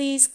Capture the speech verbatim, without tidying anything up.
Please